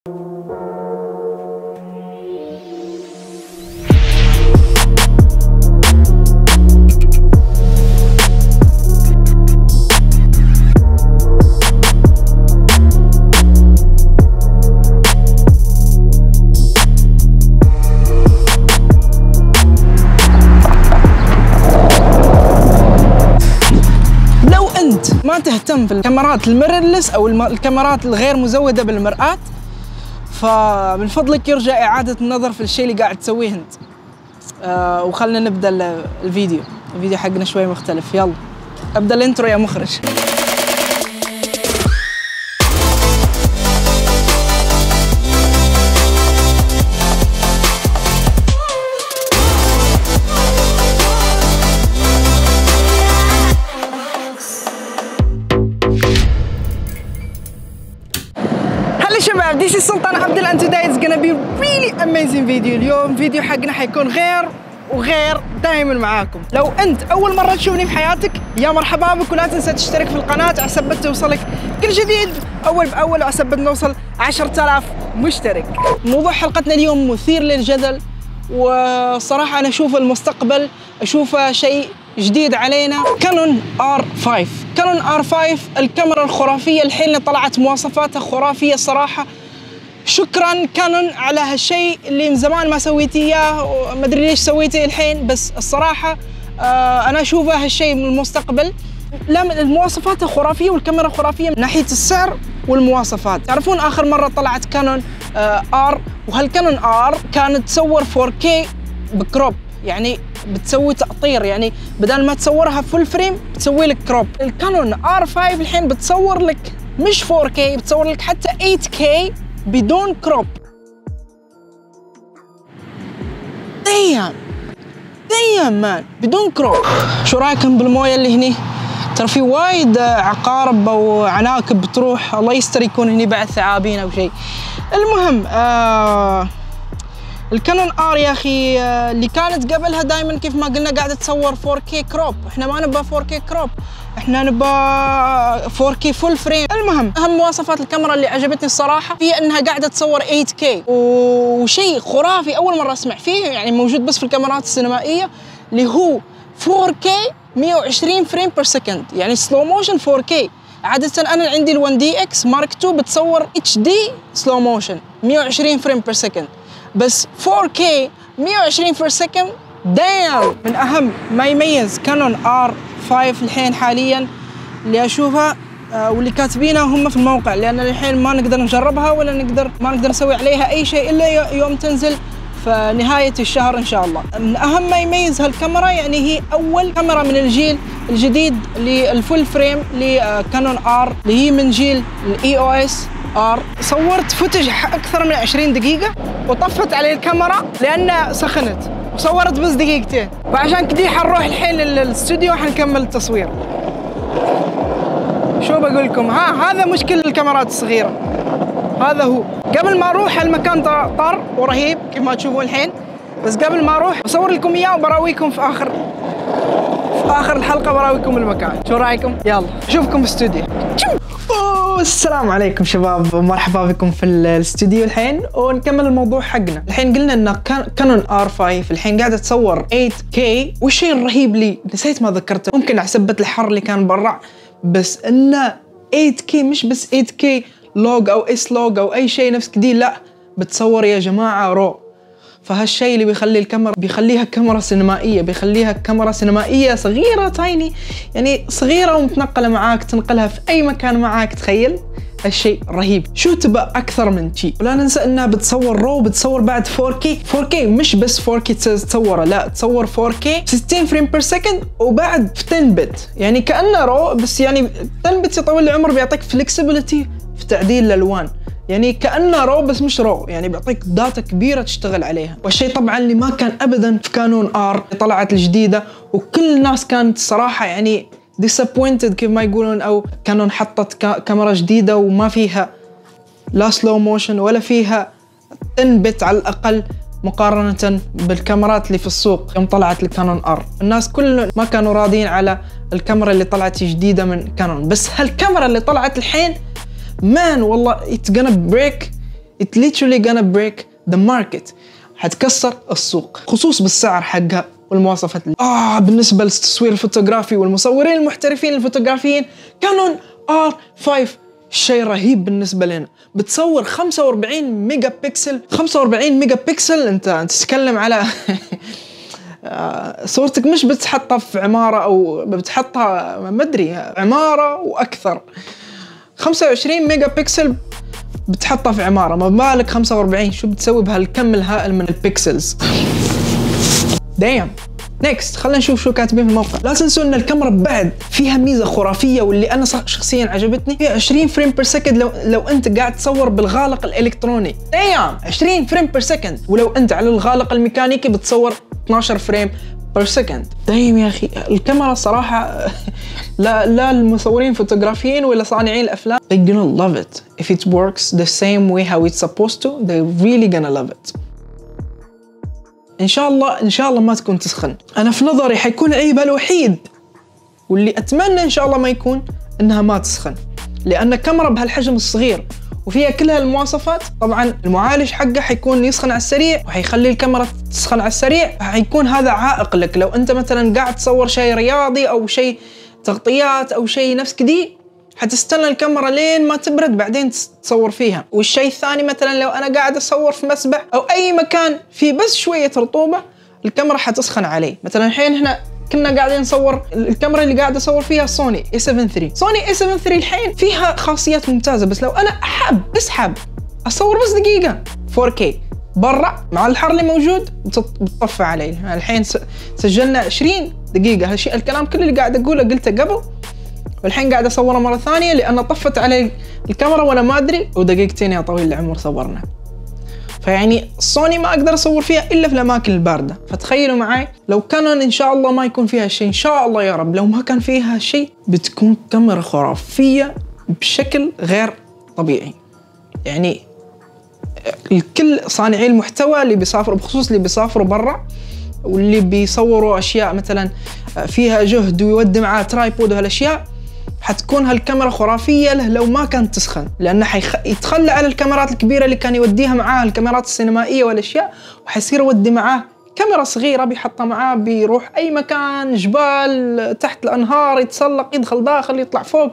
ما تهتم في الكاميرات الميرورلس او الكاميرات الغير مزوده بالمرآة، فمن فضلك ارجع اعاده النظر في الشيء اللي قاعد تسويه انت. وخلنا نبدا الفيديو حقنا شوي مختلف. يلا ابدا الانترو يا مخرج. شباب ديسي سلطان عبد الله and today it's gonna be really amazing video. اليوم فيديو حقنا حيكون غير وغير دائما معاكم. لو انت اول مره تشوفني بحياتك يا مرحبا بك، ولا تنسى تشترك في القناه عسب توصلك كل جديد اول باول، وعسب نوصل 10000 مشترك. موضوع حلقتنا اليوم مثير للجدل، وصراحه انا اشوف المستقبل، اشوف شيء جديد علينا. كانون R5 الكاميرا الخرافية الحين اللي طلعت مواصفاتها خرافية صراحة. شكرا كانون على هالشيء اللي من زمان ما سويتيه، وما ادري ليش سويتيه الحين، بس الصراحة انا اشوفه هالشيء من المستقبل. المواصفات خرافية والكاميرا خرافية من ناحية السعر والمواصفات. تعرفون اخر مرة طلعت كانون R، وهالكانون R كانت تصور 4K بكروب، يعني بتسوي تقطير، يعني بدل ما تصورها فول فريم بتسوي لك كروب. الكانون R5 الحين بتصور لك مش 4K، بتصور لك حتى 8K بدون كروب. دايم مان بدون كروب. شو رايكم بالمويه اللي هني؟ ترى في وايد عقارب او عناكب بتروح، الله يستر يكون هني بعد ثعابين او شيء. المهم الكانون R يا اخي اللي كانت قبلها دائما كيف ما قلنا قاعده تصور 4K كروب، احنا ما نبى 4K كروب، احنا نبى 4K فول فريم. المهم اهم مواصفات الكاميرا اللي عجبتني الصراحه هي انها قاعده تصور 8K، وشيء خرافي اول مره اسمع فيه، يعني موجود بس في الكاميرات السينمائيه، اللي هو 4K 120 فريم بير سكند، يعني سلو موشن 4K. عادة انا عندي ال 1DX مارك 2 بتصور HD سلو موشن 120 فريم بير سكند، بس 4K 120 بير سكند دايم. من اهم ما يميز كانون R5 الحين حاليا اللي اشوفها واللي كاتبينها هم في الموقع، لان الحين ما نقدر نجربها ولا نقدر نسوي عليها اي شيء الا يوم تنزل في نهايه الشهر ان شاء الله. من اهم ما يميز هالكاميرا، يعني هي اول كاميرا من الجيل الجديد للفول فريم لكانون R، اللي هي من جيل EOS R. صورت فوتج اكثر من 20 دقيقه وطفت علي الكاميرا لانها سخنت، وصورت بس دقيقتين، فعشان كذي حنروح الحين للاستوديو حنكمل التصوير. شو بقول لكم، هذا مشكل الكاميرات الصغيره، هذا هو. قبل ما اروح المكان طر ورهيب كيف ما تشوفون الحين، بس قبل ما اروح بصور لكم اياه وبراويكم في اخر الحلقه، براويكم المكان. شو رايكم؟ يلا اشوفكم في الاستوديو. السلام عليكم شباب، مرحبا بكم في الاستوديو الحين، ونكمل الموضوع حقنا. الحين قلنا ان كانون R5 الحين قاعده تصور 8K، والشيء الرهيب لي نسيت ما ذكرته، ممكن عسبة الحر اللي كان برا، بس انه 8K مش بس 8K لوج او اس لوج او اي شيء نفس كذي، لا بتصور يا جماعه رو. فهالشيء اللي بيخلي الكاميرا كاميرا سينمائيه، بيخليها كاميرا سينمائيه صغيره تايني، يعني صغيره ومتنقله معاك، تنقلها في اي مكان معاك. تخيل هالشيء رهيب. شو تبى اكثر من شيء؟ ولا ننسى انها بتصور رو، بتصور بعد 4K مش بس 4K تصوره، لا تصور 4K 60 فريم بير سكند، وبعد في 10 بت، يعني كانه رو بس، يعني 10 بت يا طويل العمر بيعطيك فلكسبيليتي في تعديل الالوان، يعني كأنه رو بس مش رو، يعني بيعطيك داتا كبيرة تشتغل عليها. والشيء طبعا اللي ما كان أبدا في كانون آر طلعت الجديدة، وكل الناس كانت صراحة يعني disappointed كيف ما يقولون، أو كانون حطت كاميرا جديدة وما فيها لا سلو موشن ولا فيها 10 بت على الأقل، مقارنة بالكاميرات اللي في السوق يوم طلعت الكانون R. الناس كلهم ما كانوا راضيين على الكاميرا اللي طلعت جديدة من كانون، بس هالكاميرا اللي طلعت الحين مان والله it's gonna break It's literally gonna break the market. هتكسر السوق خصوص بالسعر حقها والمواصفات. بالنسبة للتصوير الفوتوغرافي والمصورين المحترفين الفوتوغرافيين، كانون R5 شيء رهيب بالنسبة لنا. بتصور 45 ميجا بكسل. انت تتكلم على صورتك مش بتحطها في عمارة او بتحطها ما ادري عمارة واكثر. 25 ميجا بكسل بتحطها في عمارة، ما بالك 45، شو بتسوي بهالكم الهائل من البكسلز؟ دايم. نيكست، خلينا نشوف شو كاتبين في الموقع. لا تنسوا ان الكاميرا بعد فيها ميزه خرافيه واللي انا شخصيا عجبتني، هي 20 فريم بير سكند لو انت قاعد تصور بالغالق الالكتروني. دايم 20 فريم بير سكند، ولو انت على الغالق الميكانيكي بتصور 12 فريم بير سكند. دايم يا اخي الكاميرا صراحه لا المصورين فوتوغرافيين ولا صانعين الافلام they gonna love it. If it works the same way how it's supposed to, they're really gonna love it. ان شاء الله ما تكون تسخن. انا في نظري حيكون عيبها الوحيد واللي اتمنى ان شاء الله ما يكون، انها ما تسخن، لان كاميرا بهالحجم الصغير وفيها كل هالمواصفات طبعا المعالج حقه حيكون يسخن على السريع وحيخلي الكاميرا تسخن على السريع. حيكون هذا عائق لك لو انت مثلا قاعد تصور شيء رياضي او شيء تغطيات او شيء نفس كذي، حتستنى الكاميرا لين ما تبرد بعدين تصور فيها. والشيء الثاني مثلا لو انا قاعد اصور في مسبح او اي مكان فيه بس شويه رطوبه، الكاميرا حتسخن علي. مثلا الحين احنا كنا قاعدين نصور، الكاميرا اللي قاعد اصور فيها سوني A7 III. سوني A7 III الحين فيها خاصيات ممتازه، بس لو انا اسحب اصور بس دقيقه 4K برا مع الحر اللي موجود بتطفى علي. الحين سجلنا 20 دقيقه، هالشيء الكلام كله اللي قاعد اقوله قلته قبل والحين قاعد اصوره مره ثانيه لان طفت علي الكاميرا وانا ما ادري، ودقيقتين يا طويل العمر صورنا. فيعني سوني ما اقدر اصور فيها الا في الاماكن البارده، فتخيلوا معي لو كانون ان شاء الله ما يكون فيها شيء، ان شاء الله يا رب لو ما كان فيها شيء بتكون كاميرا خرافيه بشكل غير طبيعي. يعني الكل صانعي المحتوى اللي بيسافروا، بخصوص اللي بيسافروا برا واللي بيصوروا اشياء مثلا فيها جهد ويودي معاه ترايبود وهالاشياء، حتكون هالكاميرا خرافيه له لو ما كانت تسخن، لانه حيتخلى على الكاميرات الكبيره اللي كان يوديها معاه، الكاميرات السينمائيه والاشياء، وحيصير يودي معاه كاميرا صغيره بيحطها معاه بيروح اي مكان، جبال، تحت الانهار، يتسلق، يدخل داخل، يطلع فوق،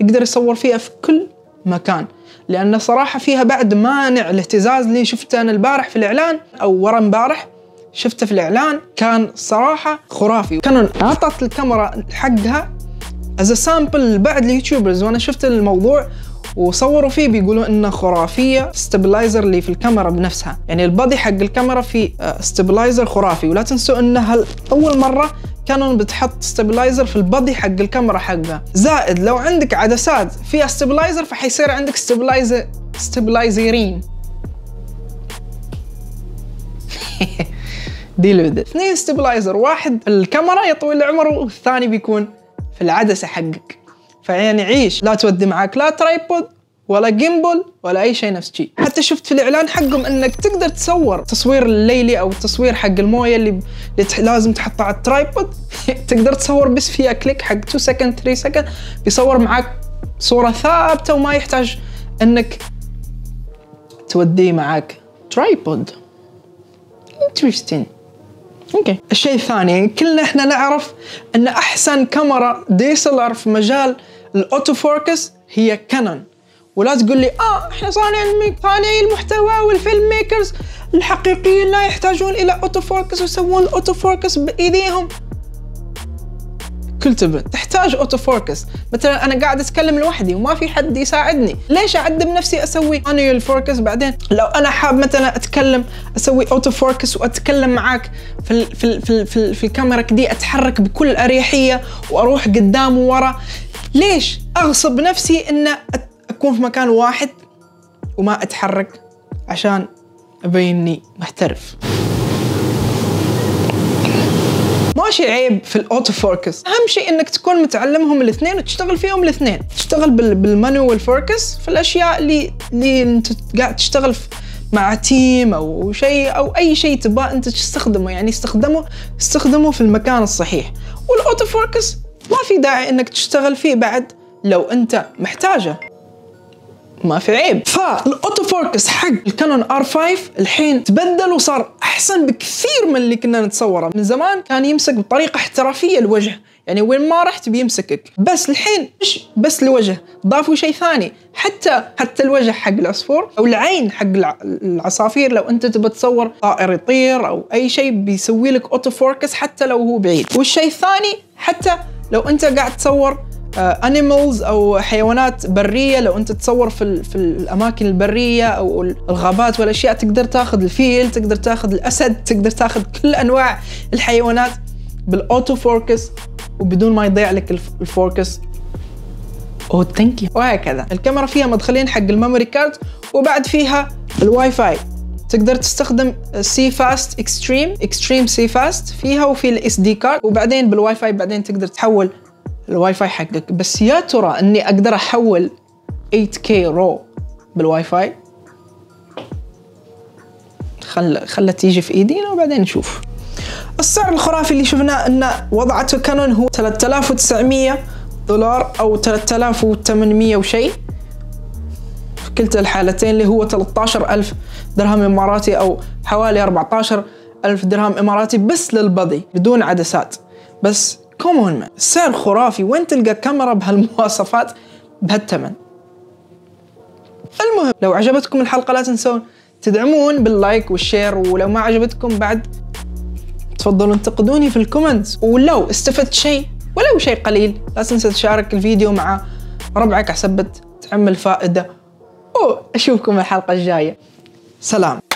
يقدر يصور فيها في كل مكان. لان صراحه فيها بعد مانع الاهتزاز اللي شفته انا البارح في الاعلان او ورا امبارح، شفته في الاعلان كان صراحه خرافي. كانون اعطت الكاميرا حقها از سامبل لبعض اليوتيوبرز، وانا شفت الموضوع وصوروا فيه بيقولوا انه خرافيه. ستابلايزر اللي في الكاميرا بنفسها، يعني البادي حق الكاميرا في ستابلايزر خرافي. ولا تنسوا انها اول مره كانون بتحط ستابلايزر في البادي حق الكاميرا حقها، زائد لو عندك عدسات فيها ستابلايزر فحيصير عندك ستابلايزرين. ديلو بدأ 2 ستابلايزر، واحد الكاميرا يطول العمر والثاني بيكون في العدسه حقك. فيعني عيش، لا تودي معاك لا ترايبود ولا جيمبل ولا اي شيء نفس شيء. حتى شفت في الاعلان حقهم انك تقدر تصور تصوير الليلي او التصوير حق المويه اللي لازم تحطها على الترايبود. تقدر تصور بس فيها كليك حق 2 سكند 3 سكند، بيصور معاك صوره ثابته وما يحتاج انك توديه معاك ترايبود. انترستين. اوكي. الشيء الثاني، كلنا احنا نعرف ان احسن كاميرا دي اس ال ار في مجال الاوتو فوكس هي كانون. ولا تقول لي احنا صانعي المحتوى والفيلم ميكرز الحقيقيين لا يحتاجون الى اوتو فوكس ويسوون الاوتو فوكس بايديهم. كل تبن تحتاج اوتو فوكس. مثلا انا قاعد اتكلم لوحدي وما في حد يساعدني، ليش اعذب نفسي اسوي مانيوال فوكس؟ بعدين لو انا حاب مثلا اتكلم اسوي اوتو فوكس واتكلم معاك في ال في ال في, ال في, ال في الكاميرا كدي، اتحرك بكل اريحيه واروح قدام وورا. ليش اغصب نفسي ان اكون في مكان واحد وما اتحرك عشان ابيني محترف؟ ماشي عيب في الاوتو فوكس. اهم شيء انك تكون متعلمهم الاثنين وتشتغل فيهم الاثنين. تشتغل بالمانوال فوكس في الاشياء اللي انت قاعد تشتغل مع تيم او شيء او اي شيء تبغى انت تستخدمه، يعني استخدمه في المكان الصحيح. والاوتو فوكس ما في داعي انك تشتغل فيه بعد لو انت محتاجه. ما في عيب. فالاوتو فوكس حق الكانون R5 الحين تبدل وصار احسن بكثير من اللي كنا نتصوره. من زمان كان يمسك بطريقه احترافيه الوجه، يعني وين ما رحت بيمسكك، بس الحين مش بس الوجه، ضافوا شيء ثاني حتى الوجه حق العصفور او العين حق العصافير. لو انت تبى تصور طائر يطير او اي شيء بيسوي لك اوتو فوكس حتى لو هو بعيد. والشيء الثاني حتى لو انت قاعد تصور انيمالز او حيوانات بريه، لو انت تصور في الاماكن البريه او الغابات والاشياء، تقدر تاخذ الفيل، تقدر تاخذ الاسد، تقدر تاخذ كل انواع الحيوانات بالاوتو فوكس وبدون ما يضيع لك الفوكس. او ثانك يو. وهكذا الكاميرا فيها مدخلين حق الميموري كارد، وبعد فيها الواي فاي. تقدر تستخدم سي فاست اكستريم سي فاست فيها، وفي الاس دي كارد، وبعدين بالواي فاي بعدين تقدر تحول الواي فاي حقك. بس يا ترى اني اقدر احول 8K رو بالواي فاي؟ خلها تيجي في ايدينا وبعدين نشوف. السعر الخرافي اللي شفناه ان وضعته كانون هو $3900 او 3800 وشيء في كلتا الحالتين، اللي هو 13000 درهم اماراتي او حوالي 14000 درهم اماراتي بس للبادي بدون عدسات. بس كومون مان، السعر خرافي، وين تلقى كاميرا بهالمواصفات بهالثمن؟ المهم لو عجبتكم الحلقة لا تنسون تدعمون باللايك والشير، ولو ما عجبتكم بعد تفضلوا انتقدوني في الكومنتس. ولو استفدت شيء ولو شيء قليل لا تنسى تشارك الفيديو مع ربعك عسبت تعمل فائدة. واشوفكم الحلقة الجاية. سلام.